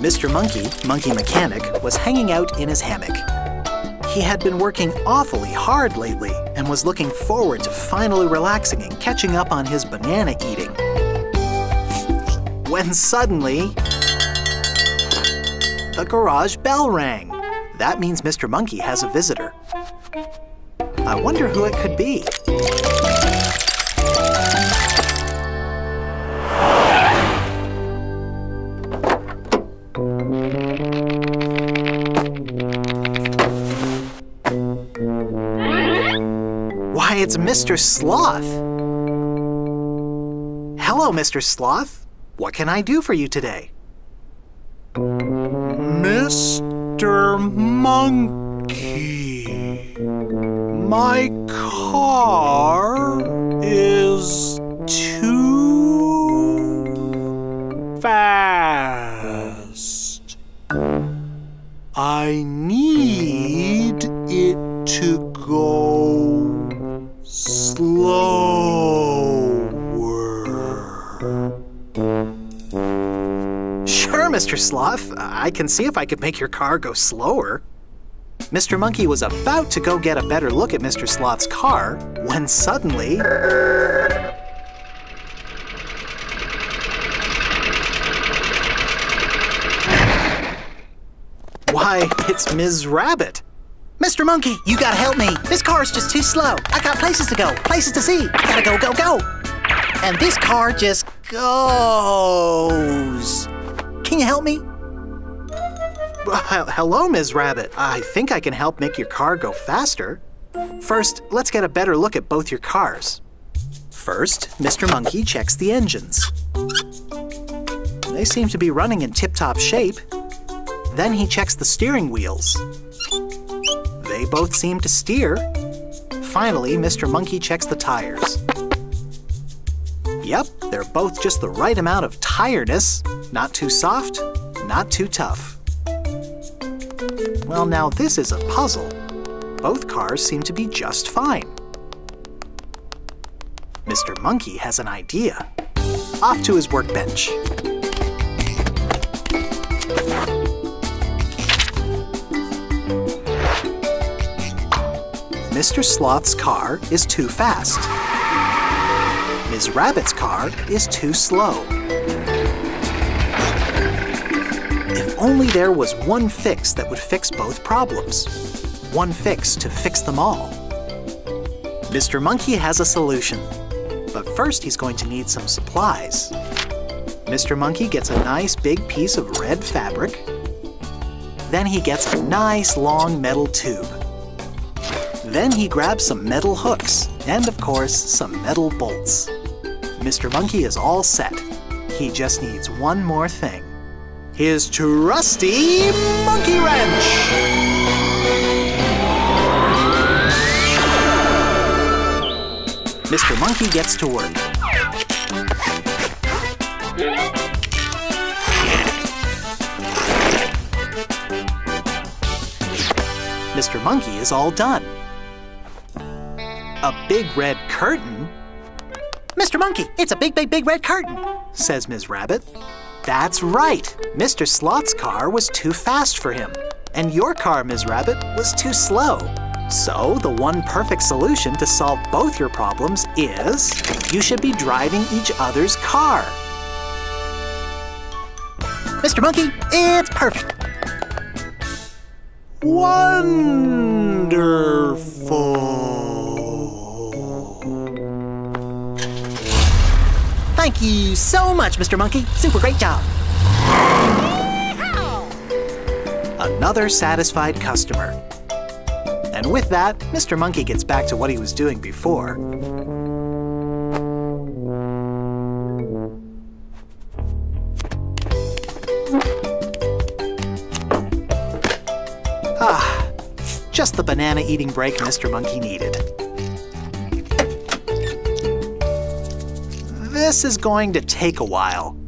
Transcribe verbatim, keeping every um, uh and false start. Mister Monkey, Monkey Mechanic, was hanging out in his hammock. He had been working awfully hard lately and was looking forward to finally relaxing and catching up on his banana eating. When suddenly, the garage bell rang. That means Mister Monkey has a visitor. I wonder who it could be. It's Mister Sloth. Hello, Mister Sloth. What can I do for you today? Mister Monkey, my car is too fast. I need it to go slower. Sure, Mister Sloth. I can see if I could make your car go slower. Mister Monkey was about to go get a better look at Mister Sloth's car when suddenly... Why, it's Miz Rabbit. Mister Monkey, you gotta help me. This car's just too slow. I got places to go, places to see. I gotta go, go, go. And this car just goes. Can you help me? Uh, hello, Miz Rabbit. I think I can help make your car go faster. First, let's get a better look at both your cars. First, Mister Monkey checks the engines. They seem to be running in tip-top shape. Then he checks the steering wheels. They both seem to steer. Finally, Mister Monkey checks the tires. Yep, they're both just the right amount of tiredness. Not too soft, not too tough. Well, now this is a puzzle. Both cars seem to be just fine. Mister Monkey has an idea. Off to his workbench. Mister Sloth's car is too fast. Miz Rabbit's car is too slow. If only there was one fix that would fix both problems. One fix to fix them all. Mister Monkey has a solution. But first he's going to need some supplies. Mister Monkey gets a nice big piece of red fabric. Then he gets a nice long metal tube. Then he grabs some metal hooks and, of course, some metal bolts. Mister Monkey is all set. He just needs one more thing. His trusty monkey wrench! Mister Monkey gets to work. Mister Monkey is all done. A big red curtain? Mister Monkey, it's a big, big, big red curtain, says Miz Rabbit. That's right. Mister Sloth's car was too fast for him. And your car, Miz Rabbit, was too slow. So the one perfect solution to solve both your problems is you should be driving each other's car. Mister Monkey, it's perfect. Wonderful. Thank you so much, Mister Monkey. Super great job. Another satisfied customer. And with that, Mister Monkey gets back to what he was doing before. Ah, just the banana eating break Mister Monkey needed. this is going to take a while.